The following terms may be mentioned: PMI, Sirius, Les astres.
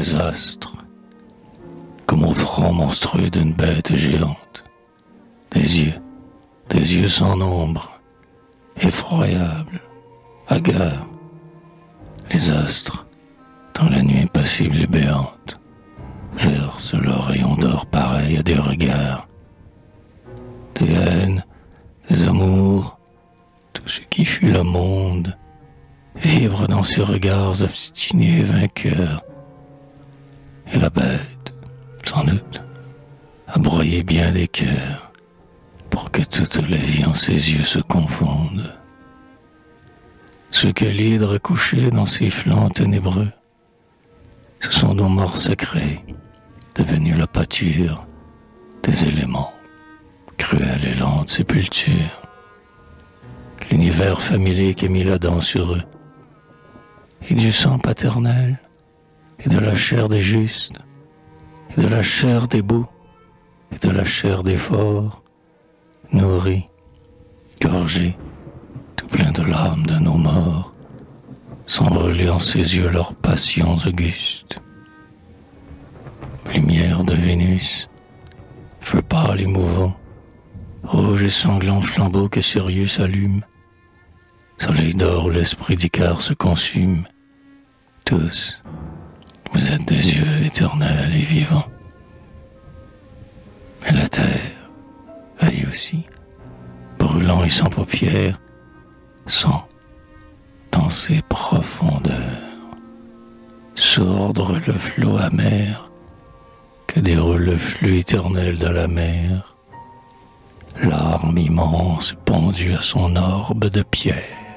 les astres, comme au front monstrueux d'une bête géante. Des yeux sans nombre, effroyables, hagards. Les astres, dans la nuit impassible et béante, versent leurs rayons d'or pareils à des regards. Des haines, des amours, tout ce qui fut le monde, vivre dans ces regards obstinés et vainqueurs. Et la bête, sans doute, a broyé bien des cœurs pour que toute la vie en ses yeux se confonde. Ce que l'hydre couché dans ses flancs ténébreux, ce sont nos morts sacrés, devenus la pâture des éléments, cruelle et lente sépulture. L'univers familier qui a mis la dent sur eux, et du sang paternel, et de la chair des justes, et de la chair des beaux, et de la chair des forts, nourris, gorgés, tout plein de larmes de nos morts, sans brûler en ses yeux leurs passions augustes. Lumière de Vénus, feu pâle et mouvant, rouge et sanglant flambeau que Sirius allume, soleil d'or où l'esprit d'Icare se consume, tous, vous êtes des yeux éternels et vivants. Et la terre, elle aussi, brûlant et sans paupières, sent, dans ses profondeurs, sourdre le flot amer que déroule le flux éternel de la mer, larme immense pendue à son orbe de pierre.